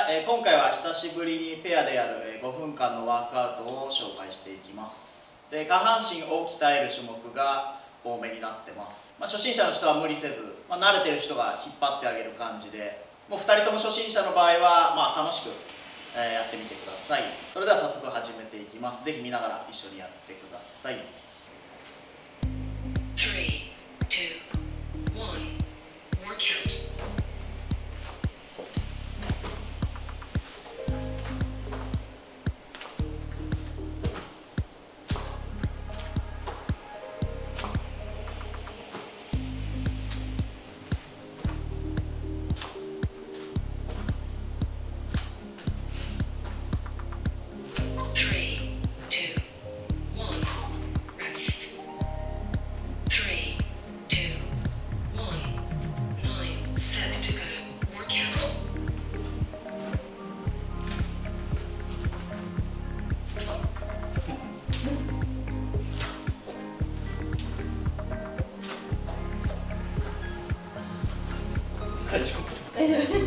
はい、今回は久しぶりにペアでやる5分間のワークアウトを紹介していきます。で、下半身を鍛える種目が多めになってます。初心者の人は無理せず、慣れてる人が引っ張ってあげる感じで、もう2人とも初心者の場合は、楽しくやってみてください。それでは早速始めていきます。ぜひ見ながら一緒にやってください。大丈夫。大丈夫。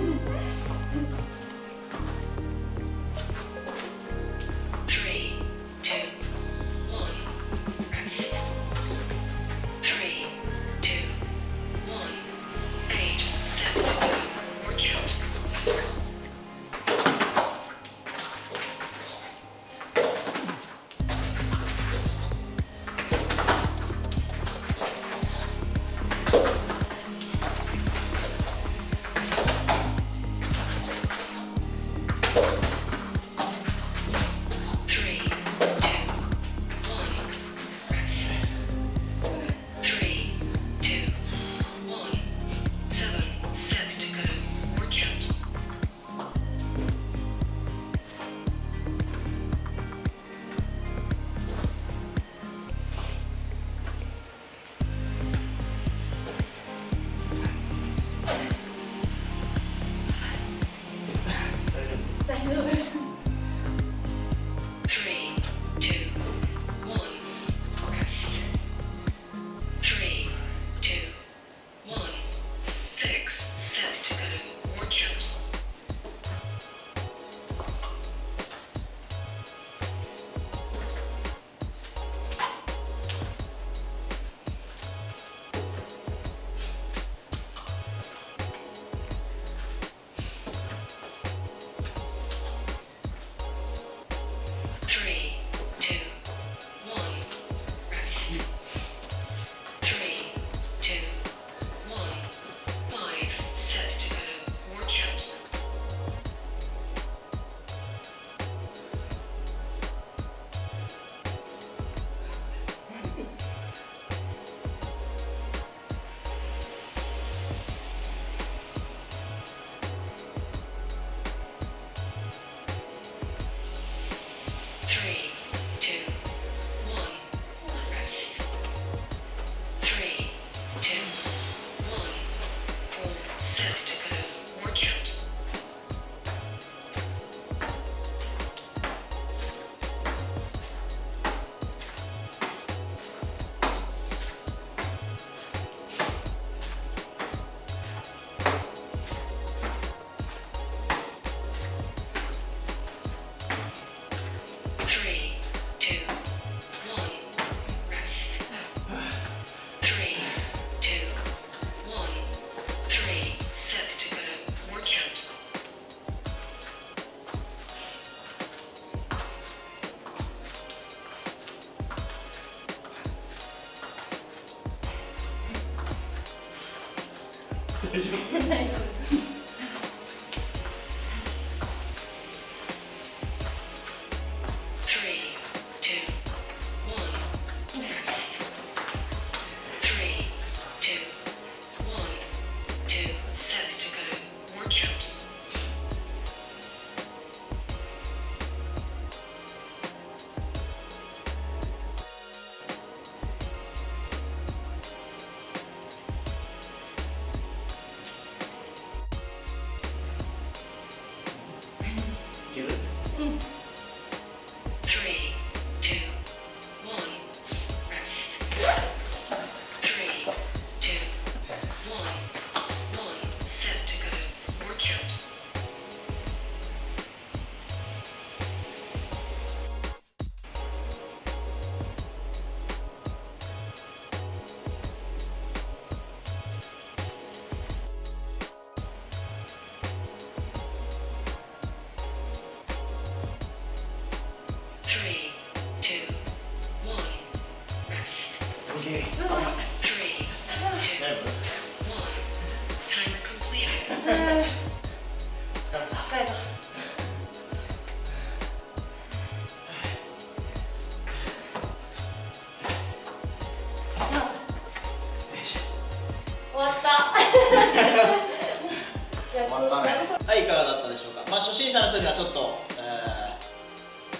思います。はい、いかがだったでしょうか。初心者の人にはちょっと、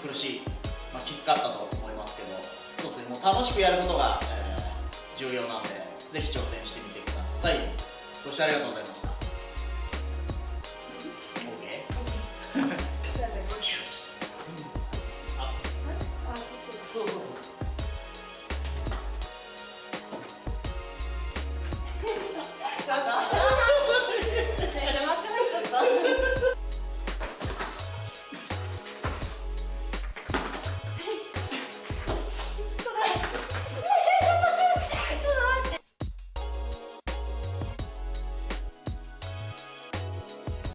苦しい、きつかったと思いますけど、そうですね、もう楽しくやることが、重要なので、ぜひ挑戦してみてください。ご視聴ありがとうございました。